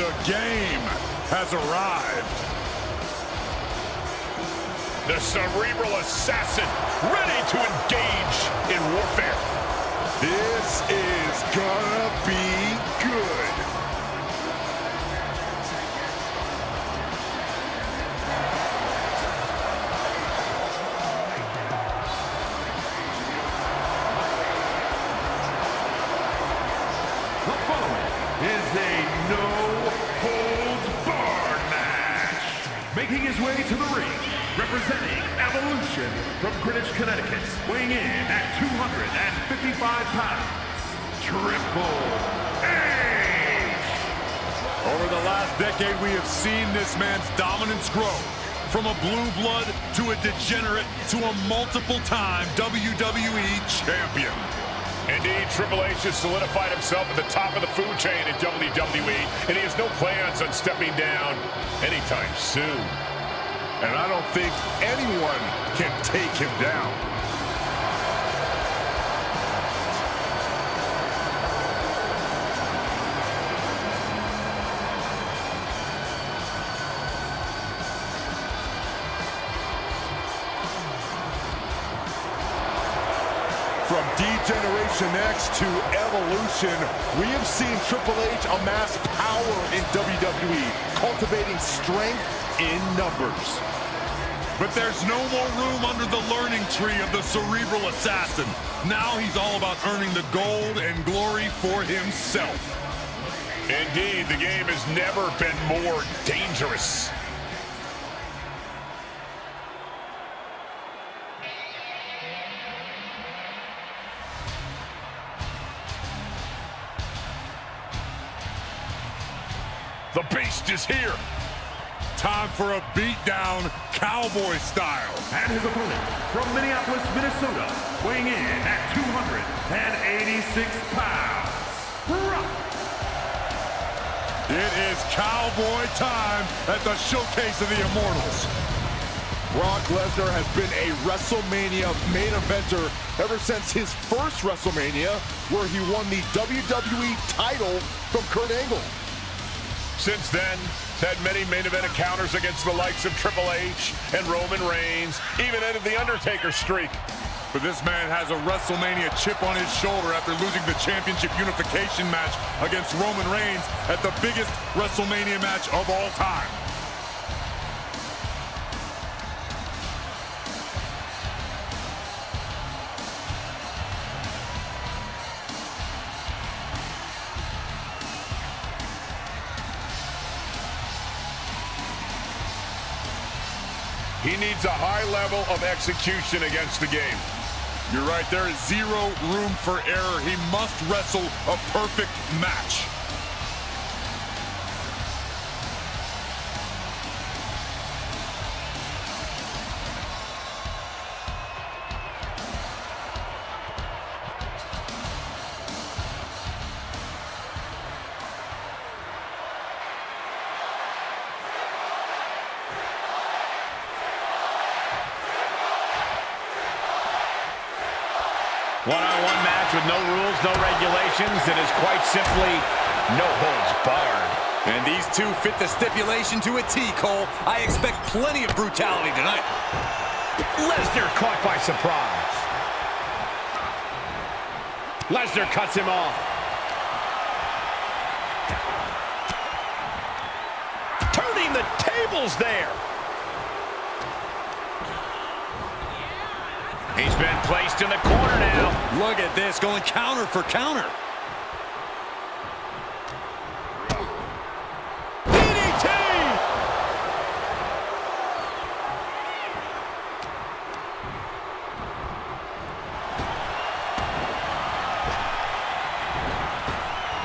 The game has arrived. The Cerebral Assassin ready to engage in warfare. This is gonna be good. The following is a no-holds-barred match. Making his way to the ring, representing Evolution from Greenwich, Connecticut, weighing in at 255 pounds, Triple H. Over the last decade, we have seen this man's dominance grow from a blue blood to a degenerate to a multiple-time WWE champion. Indeed, Triple H has solidified himself at the top of the food chain in WWE, and he has no plans on stepping down anytime soon. And I don't think anyone can take him down. From D-Generation X to Evolution, we have seen Triple H amass power in WWE, cultivating strength in numbers. But there's no more room under the learning tree of the Cerebral Assassin. Now he's all about earning the gold and glory for himself. Indeed, the game has never been more dangerous. The Beast is here. Time for a beatdown, cowboy style. And his opponent from Minneapolis, Minnesota, weighing in at 286 pounds, Brock. It is cowboy time at the Showcase of the Immortals. Brock Lesnar has been a WrestleMania main eventer ever since his first WrestleMania, where he won the WWE title from Kurt Angle. Since then, he's had many main event encounters against the likes of Triple H and Roman Reigns, even ended the Undertaker streak. But this man has a WrestleMania chip on his shoulder after losing the championship unification match against Roman Reigns at the biggest WrestleMania match of all time. He needs a high level of execution against the game. You're right, there is zero room for error. He must wrestle a perfect match. One-on-one match with no rules, no regulations. It is quite simply no holds barred. And these two fit the stipulation to a T, Cole. I expect plenty of brutality tonight. Lesnar caught by surprise. Lesnar cuts him off. Turning the tables there. He's been placed in the corner now. Look at this, going counter for counter. DDT!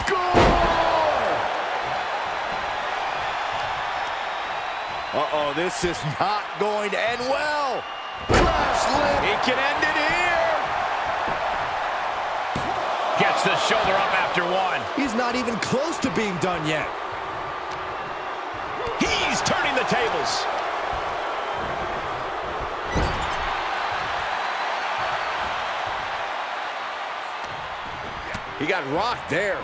Goal! Uh-oh, this is not going to end well. He can end it here. Gets the shoulder up after one. He's not even close to being done yet. He's turning the tables. He got rocked there.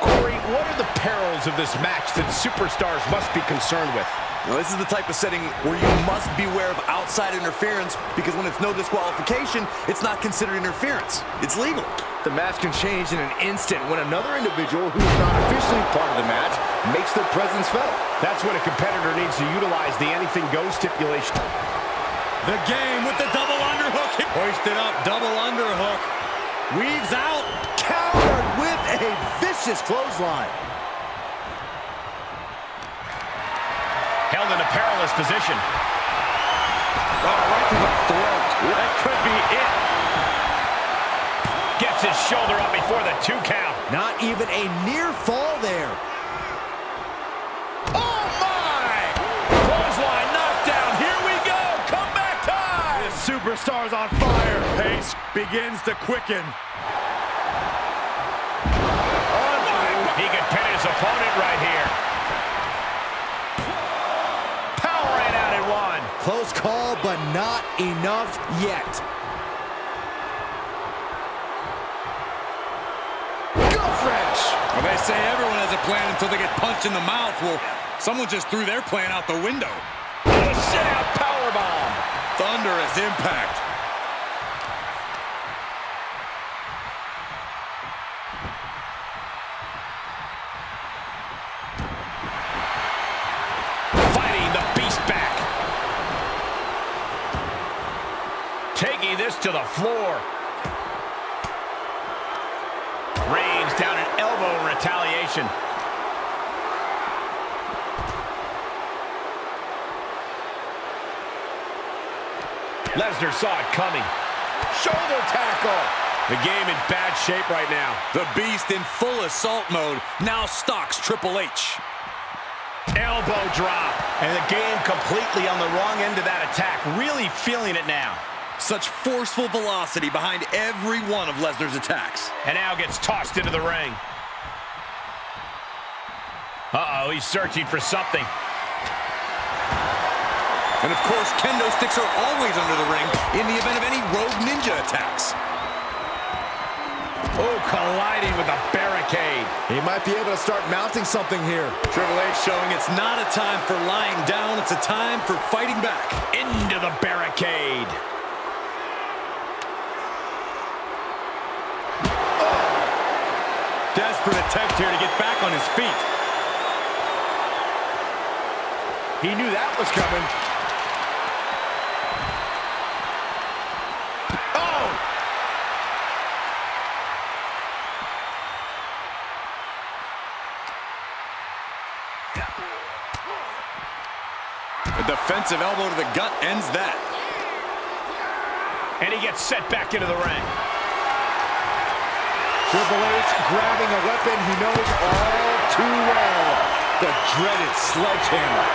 Corey What are the perils of this match that superstars must be concerned with? Now, this is the type of setting where you must beware of outside interference, because when it's no disqualification, it's not considered interference. It's legal. The match can change in an instant when another individual who is not officially part of the match makes their presence felt. That's when a competitor needs to utilize the anything goes stipulation. The Game with the double underhook. Hoisted up, double underhook. Weaves out. Countered with a vicious clothesline. Held in a perilous position. Oh, right to the throat. That could be it. Gets his shoulder up before the 2 count. Not even a near fall there. Oh, my! Clothesline knockdown. Here we go. Comeback time. This superstar's on fire. Pace begins to quicken. Oh, my. He could pin his opponent right here. Close call, but not enough yet. Gut wrench! Well, they say everyone has a plan until they get punched in the mouth. Well, someone just threw their plan out the window. Oh, shit! A powerbomb! Thunderous impact. Fighting the beast back. Taking this to the floor. Reigns down an elbow in retaliation. Lesnar saw it coming. Shoulder tackle. The Game in bad shape right now. The Beast in full assault mode now stalks Triple H. Elbow drop. And the Game completely on the wrong end of that attack. Really feeling it now. Such forceful velocity behind every one of Lesnar's attacks. And now gets tossed into the ring. Uh-oh, he's searching for something. And of course, kendo sticks are always under the ring in the event of any rogue ninja attacks. Oh, colliding with a barricade. He might be able to start mounting something here. Triple H showing it's not a time for lying down. It's a time for fighting back. Into the barricade. Desperate attempt here to get back on his feet. He knew that was coming. Oh! A defensive elbow to the gut ends that. And he gets set back into the ring. Triple H grabbing a weapon he knows all too well. The dreaded sledgehammer.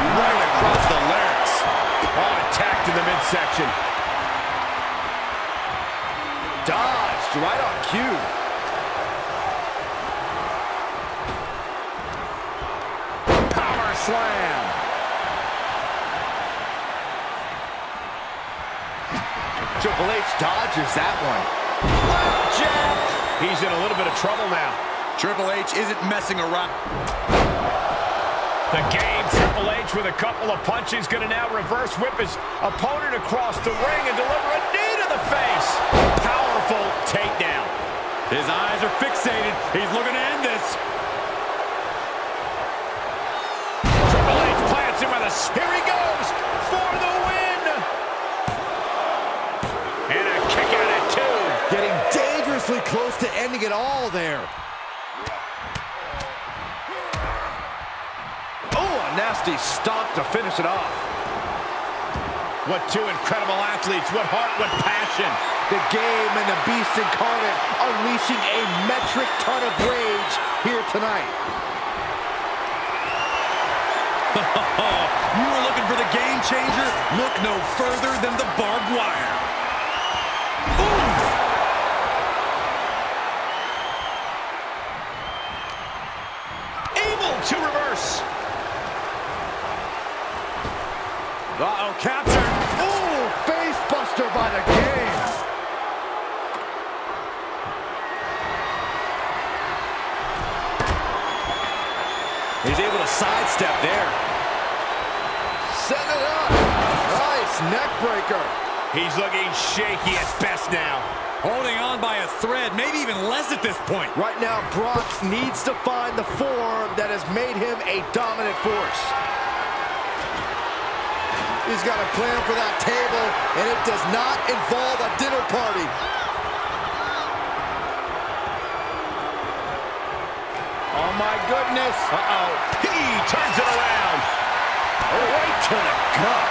Right across the larynx. Oh, attacked in the midsection. Dodged right on cue. Power slam. Triple H dodges that one. Left jab. He's in a little bit of trouble now. Triple H isn't messing around. The Game, Triple H with a couple of punches, going to now reverse whip his opponent across the ring and deliver a knee to the face. Powerful takedown. His eyes are fixated. He's looking to end this. Triple H plants him with a... Here he goes for the win. And a kick out at 2. Getting dangerously close to ending it all there. Oh, a nasty stomp to finish it off. What 2 incredible athletes. What heart, what passion. The Game and the Beast Incarnate unleashing a metric ton of rage here tonight. You were looking for the game changer? Look no further than the barbed wire. Ooh! To reverse. Uh-oh, captured. Ooh, face buster by the Game. He's able to sidestep there. Set it up. Nice neck breaker. He's looking shaky at best now. Holding on by a thread, maybe even less at this point. Right now, Brock needs to find the form that has made him a dominant force. He's got a plan for that table, and it does not involve a dinner party. Oh, my goodness. Uh-oh. He turns it around. Right to the gut.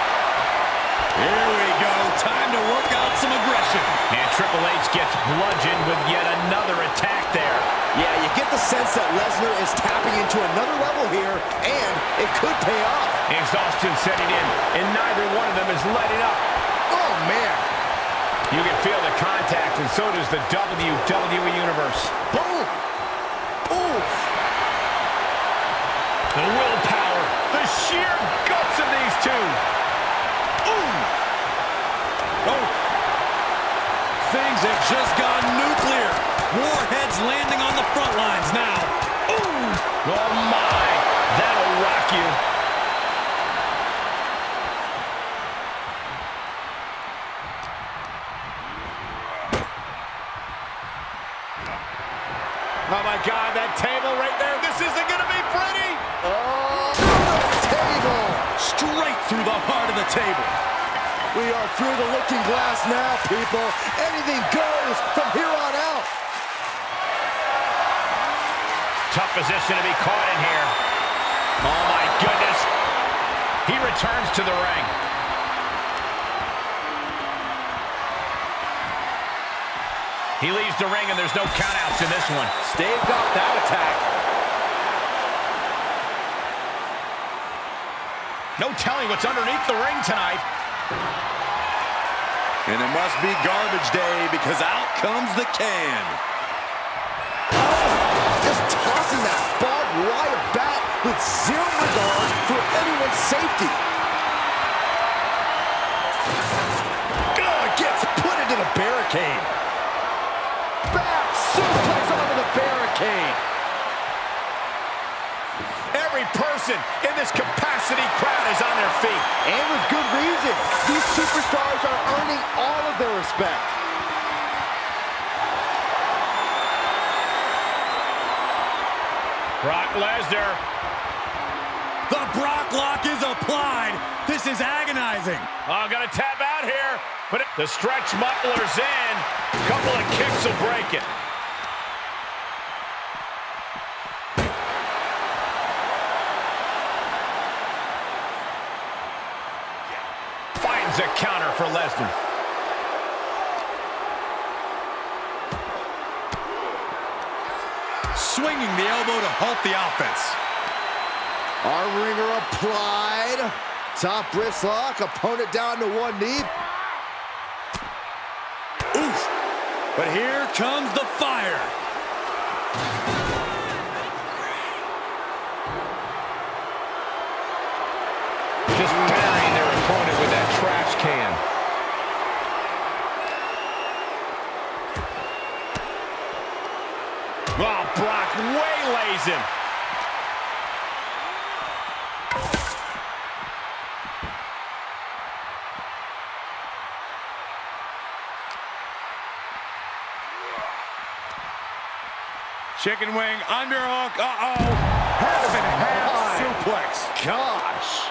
Here we go. Time to work out some aggression. And Triple H gets bludgeoned with yet another attack there. Yeah, you get the sense that Lesnar is tapping into another level here, and it could pay off. Exhaustion setting in, and neither one of them is letting up. Oh, man. You can feel the contact, and so does the WWE Universe. Boom. Oof. The willpower, the sheer guts of these two. Ooh. Oh. Things have just gone nuclear. Warheads landing on the front lines now. Ooh. Oh my, that'll rock you. Oh my God, that table right there. This isn't gonna be pretty. Oh, the table! Straight through the heart of the table. We are through the looking glass now, people. Anything goes from here on out. Tough position to be caught in here. Oh my goodness. He returns to the ring. He leaves the ring, and there's no countouts in this one. Staved off that attack. No telling what's underneath the ring tonight. And it must be garbage day, because out comes the can. Oh, just tossing that barbed wire bat with zero regard for anyone's safety. Oh, it gets put into the barricade. Back suplex onto the barricade. Every person in this capacity crowd is on their feet. And with good reason. These superstars are earning all of their respect. Brock Lesnar. The Brock Lock is applied. This is agonizing. Oh, I'm gonna tap out here. But the stretch muffler's in. A couple of kicks will break it. A counter for Lesnar. Swinging the elbow to halt the offense. Arm wringer applied. Top wrist lock. Opponent down to one knee. Oof. But here comes the fire. Just burying their opponent with that trash can. Wow, Brock waylays him. Chicken wing, underhook, uh-oh. Half and half suplex. Gosh.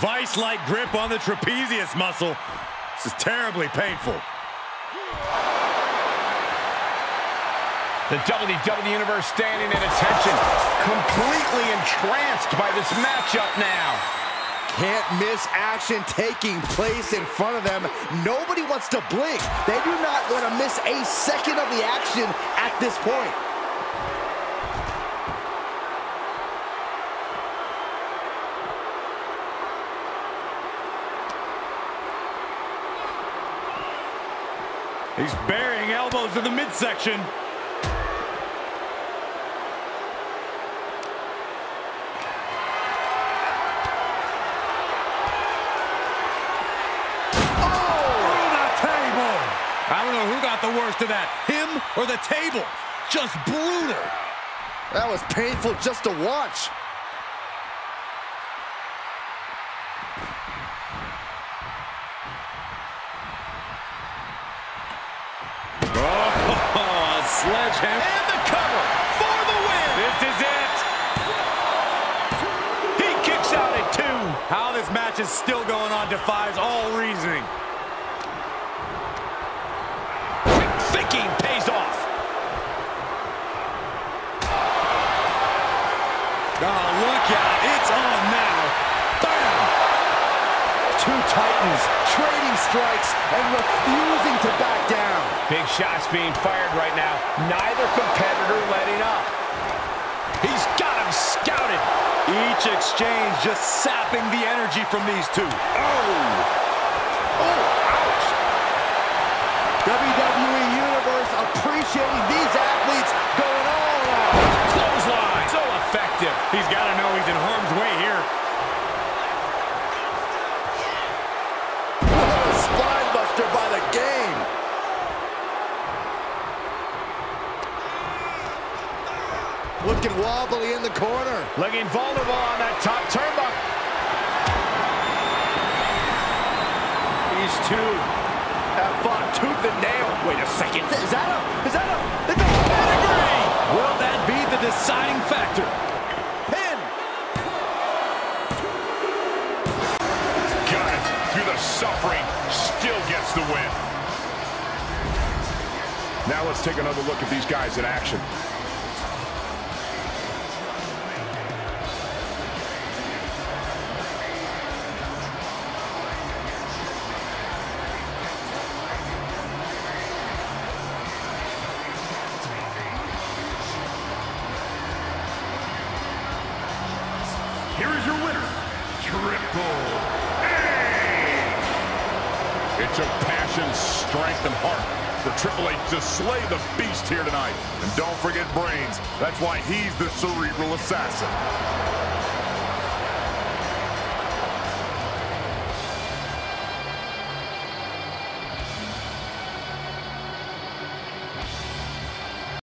Vice-like grip on the trapezius muscle. This is terribly painful. The WWE Universe standing at attention, completely entranced by this matchup now. Can't miss action taking place in front of them. Nobody wants to blink. They do not want to miss a second of the action at this point. He's burying elbows in the midsection. Oh! Through the table! I don't know who got the worst of that, him or the table. Just brutal. That was painful just to watch. Oh, a sledgehammer. And the cover for the win. This is it. He kicks out at 2. How this match is still going on defies all reasoning. Oh, look out, it's on now. Bam! Two titans trading strikes and refusing to back down. Big shots being fired right now. Neither competitor letting up. He's got him scouted. Each exchange just sapping the energy from these two. Oh! Oh, ouch! WWE Universe appreciating these athletes going all out. Clothesline. So effective. He's got to know he's in harm's way here. What a spinebuster by the game. Looking wobbly in the corner. Looking vulnerable on that top turnbuckle. These two have fought tooth and nail. Wait a second. Is that a pedigree? Will that be the deciding factor? Pin! Got it. Through the suffering, still gets the win. Now let's take another look at these guys in action. Here is your winner, Triple H. It took passion, strength, and heart for Triple H to slay the beast here tonight. And don't forget brains. That's why he's the Cerebral Assassin.